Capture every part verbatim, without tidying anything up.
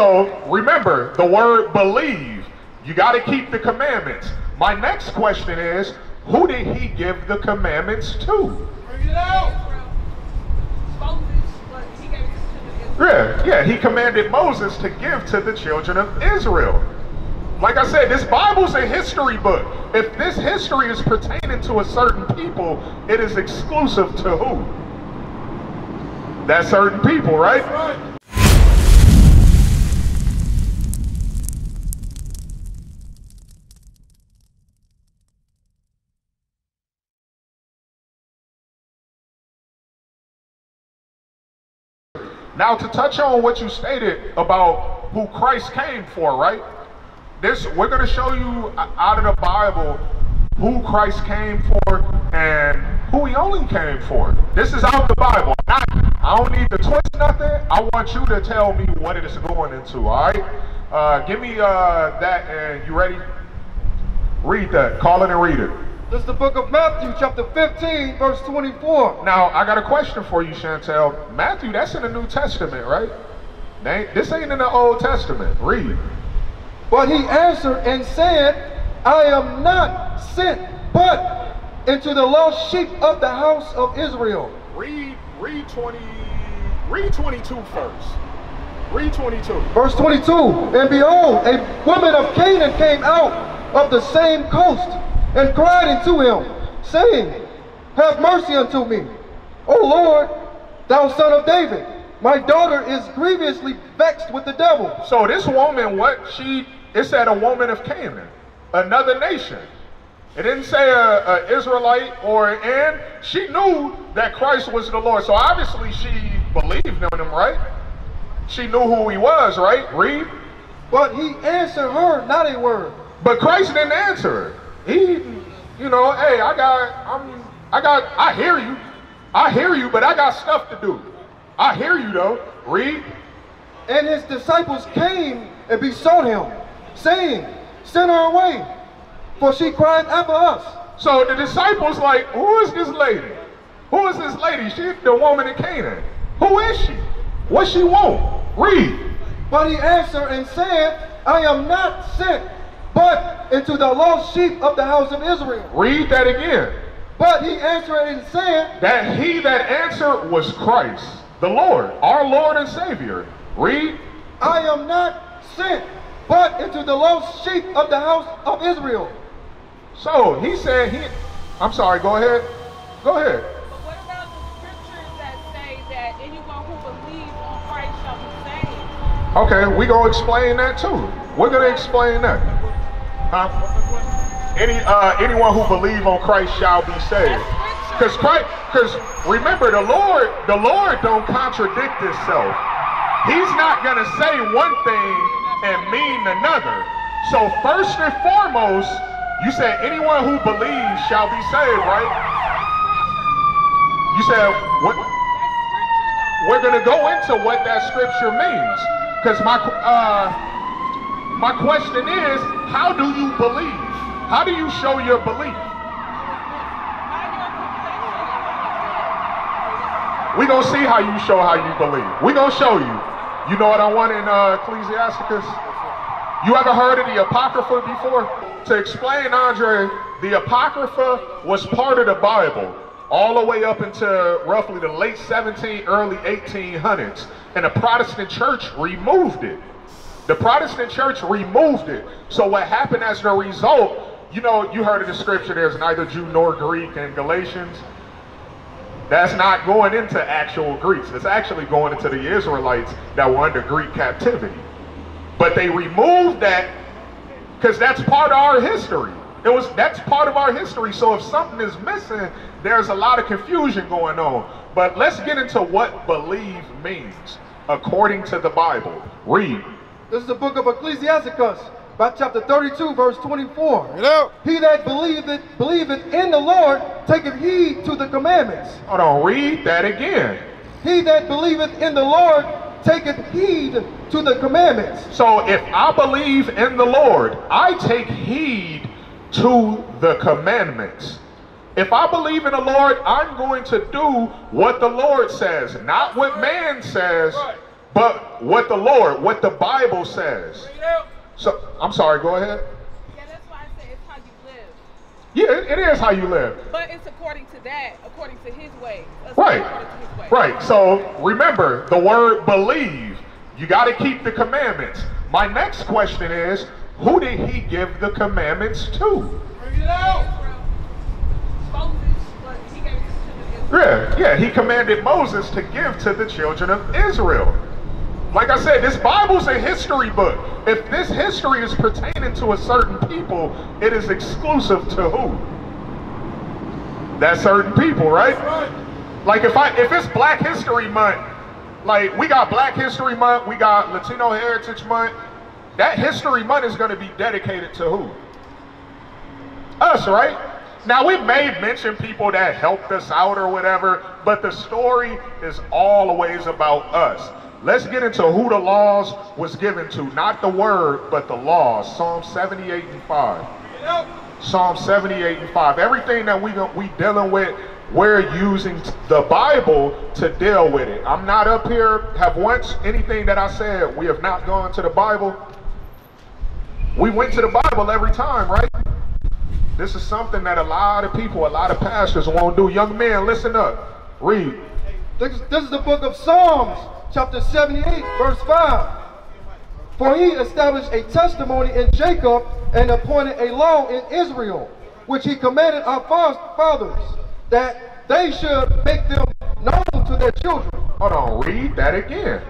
also, remember the word believe. You got to keep the commandments. My next question is, who did he give the commandments to? Bring it out. Yeah, yeah, he commanded Moses to give to the children of Israel. Like I said, this Bible's a history book. If this history is pertaining to a certain people, it is exclusive to who? That certain people, right? Right. Now, to touch on what you stated about who Christ came for, right? This, we're going to show you out of the Bible who Christ came for and who he only came for. This is out of the Bible. I, I don't need to twist nothing. I want you to tell me what it is going into, all right? Uh, give me uh, that, and you ready? Read that. Call it and read it. This is the book of Matthew, chapter fifteen, verse twenty-four. Now, I got a question for you, Chantel. Matthew, that's in the New Testament, right? They, this ain't in the Old Testament. Read. But he answered and said, I am not sent but into the lost sheep of the house of Israel. Read, read, twenty, read twenty-two first. Read twenty-two. Verse twenty-two. And behold, a woman of Canaan came out of the same coast, and cried unto him, saying, Have mercy unto me, O Lord, thou son of David. My daughter is grievously vexed with the devil. So this woman, what she, it said a woman of Canaan, another nation. It didn't say a, a Israelite or an and. She knew that Christ was the Lord. So obviously she believed in him, right? She knew who he was, right? Read. But he answered her not a word. But Christ didn't answer her. He, you know, hey, I got, I'm, I got, I hear you, I hear you, but I got stuff to do. I hear you though. Read. And his disciples came and besought him, saying, Send her away, for she cried after us. So the disciples like, who is this lady? Who is this lady? She's the woman in Canaan. Who is she? What she want? Read. But he answered and said, I am not sent but into the lost sheep of the house of Israel. Read that again. But he answered and said, that he that answered was Christ, the Lord, our Lord and Savior. Read. I am not sent but into the lost sheep of the house of Israel. So he said, he, I'm sorry, go ahead. Go ahead. But what about the scriptures that say that anyone who believes on Christ shall be saved? Okay, we're going to explain that too. We're going to explain that. Huh? Any uh, anyone who believes on Christ shall be saved. Because Christ, because remember the Lord, the Lord don't contradict himself. He's not gonna say one thing and mean another. So first and foremost, you said anyone who believes shall be saved, right? You said what? We're gonna go into what that scripture means. Because my uh. My question is, how do you believe? How do you show your belief? We're going to see how you show how you believe. We're going to show you. You know what I want in uh, Ecclesiasticus? You ever heard of the Apocrypha before? To explain, Andre, the Apocrypha was part of the Bible all the way up into roughly the late seventeen, early eighteen hundreds. And the Protestant church removed it. The Protestant church removed it. So what happened as a result, you know, you heard of the scripture, there's neither Jew nor Greek in Galatians. That's not going into actual Greeks. It's actually going into the Israelites that were under Greek captivity. But they removed that because that's part of our history. It was, that's part of our history. So if something is missing, there's a lot of confusion going on. But let's get into what believe means according to the Bible. Read. This is the book of Ecclesiasticus, by chapter thirty-two, verse twenty-four. You know. He that believeth, believeth in the Lord taketh heed to the commandments. Hold on, read that again. He that believeth in the Lord taketh heed to the commandments. So if I believe in the Lord, I take heed to the commandments. If I believe in the Lord, I'm going to do what the Lord says, not what man says. Right. But what the Lord, what the Bible says. So I'm sorry, go ahead. Yeah, that's why I say it's how you live. Yeah, it, it is how you live. But it's according to that, according to his way. Right. To his way. Right. So remember the word believe. You got to keep the commandments. My next question is, who did he give the commandments to? Bring it out. Yeah, yeah, he commanded Moses to give to the children of Israel. Like I said, this Bible's a history book. If this history is pertaining to a certain people, it is exclusive to who? That certain people, right? Like if I if it's Black History Month, like we got Black History Month, we got Latino Heritage Month, that history month is going to be dedicated to who? Us, right? Now, we may mention people that helped us out or whatever, but the story is always about us. Let's get into who the laws was given to, not the word, but the laws. Psalm seventy-eight and five. Yep. Psalm seventy-eight and five. Everything that we we dealing with, we're using the Bible to deal with it. I'm not up here. Have once anything that I said, we have not gone to the Bible. We went to the Bible every time, right? This is something that a lot of people, a lot of pastors won't do. Young men, listen up. Read. This, this is the book of Psalms, chapter seventy-eight, verse five. For he established a testimony in Jacob and appointed a law in Israel, which he commanded our fathers, that they should make them known to their children. Hold on, read that again.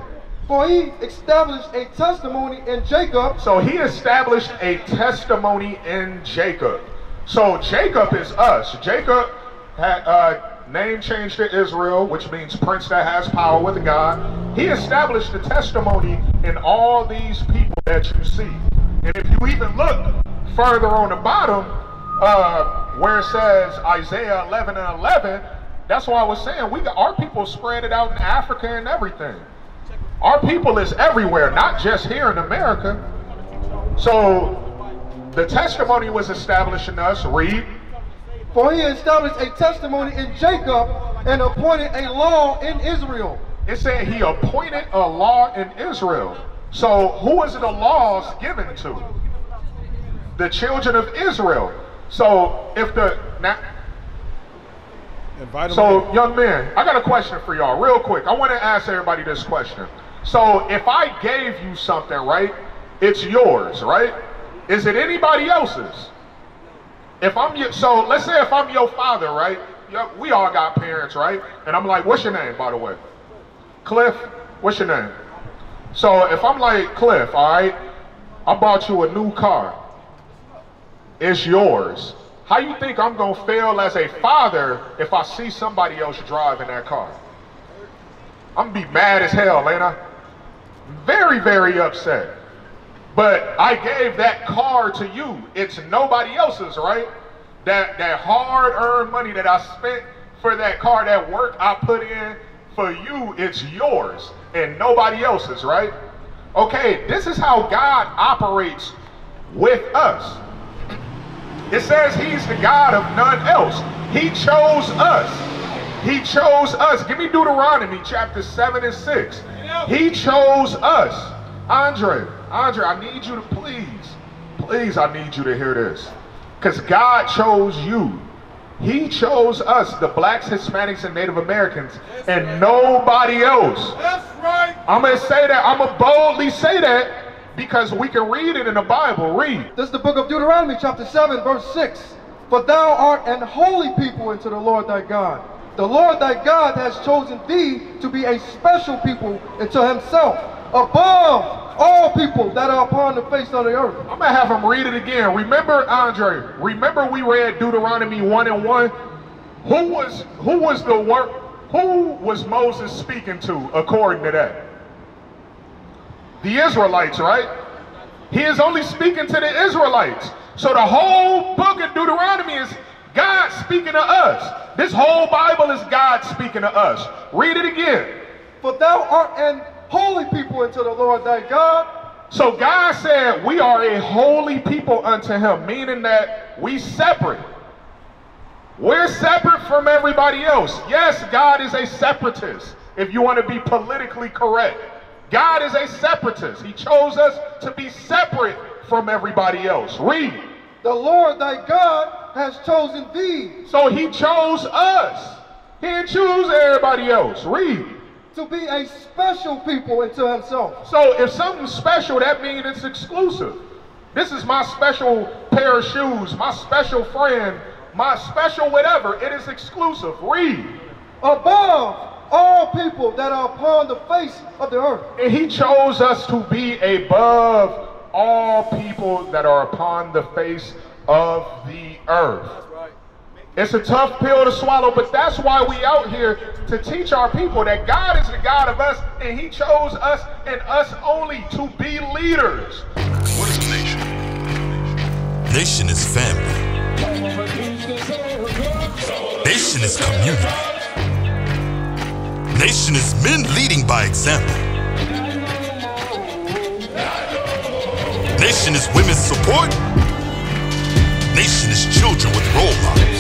For he established a testimony in Jacob. So he established a testimony in Jacob. So Jacob is us. Jacob had uh, name changed to Israel, which means prince that has power with God. He established the testimony in all these people that you see. And if you even look further on the bottom, uh, where it says Isaiah eleven and eleven, that's why I was saying we got, our people spread it out in Africa and everything. Our people is everywhere, not just here in America. So the testimony was established in us. Read. For he established a testimony in Jacob and appointed a law in Israel. It said he appointed a law in Israel. So who was the laws given to? The children of Israel. So if the... Now, so young men, I got a question for y'all real quick. I want to ask everybody this question. So if I gave you something, right, it's yours, right? Is it anybody else's? If I'm your, so let's say if I'm your father, right? We all got parents, right? And I'm like, what's your name, by the way? Cliff, what's your name? So if I'm like, Cliff, all right, I bought you a new car. It's yours. How you think I'm going to feel as a father if I see somebody else driving that car? I'm going to be mad as hell, ain't I? Very, very upset. But I gave that car to you. It's nobody else's, right? That that hard-earned money that I spent for that car, that work I put in for you, it's yours and nobody else's, right? Okay, this is how God operates with us. It says he's the God of none else. He chose us. He chose us. Give me Deuteronomy chapter seven and six. He chose us. Andre, Andre, I need you to please, please, I need you to hear this. Because God chose you. He chose us, the blacks, Hispanics, and Native Americans, and nobody else. That's right. I'm going to say that. I'm going to boldly say that because we can read it in the Bible. Read. This is the book of Deuteronomy, chapter seven, verse six. For thou art an holy people unto the Lord thy God. The Lord thy God has chosen thee to be a special people unto himself, above all people that are upon the face of the earth. I'm going to have him read it again. Remember, Andre, remember we read Deuteronomy one and one? Who was, who was the work, who was Moses speaking to according to that? The Israelites, right? He is only speaking to the Israelites. So the whole book of Deuteronomy is God speaking to us. This whole Bible is God speaking to us. Read it again. For thou art an holy people unto the Lord thy God. So God said we are a holy people unto him, meaning that we separate. We're separate from everybody else. Yes, God is a separatist, if you want to be politically correct. God is a separatist. He chose us to be separate from everybody else. Read. The Lord thy God has chosen thee. So he chose us. He didn't choose everybody else. Read. To be a special people unto himself. So if something's special, that means it's exclusive. This is my special pair of shoes, my special friend, my special whatever. It is exclusive. Read. Above all people that are upon the face of the earth. And he chose us to be above all people that are upon the face of the earth. That's right. It's a tough pill to swallow, but that's why we out here to teach our people that God is the God of us, and he chose us and us only to be leaders. What is a nation? Nation is family. Nation is community. Nation is men leading by example. Nation is women's support. Nation is children with role models.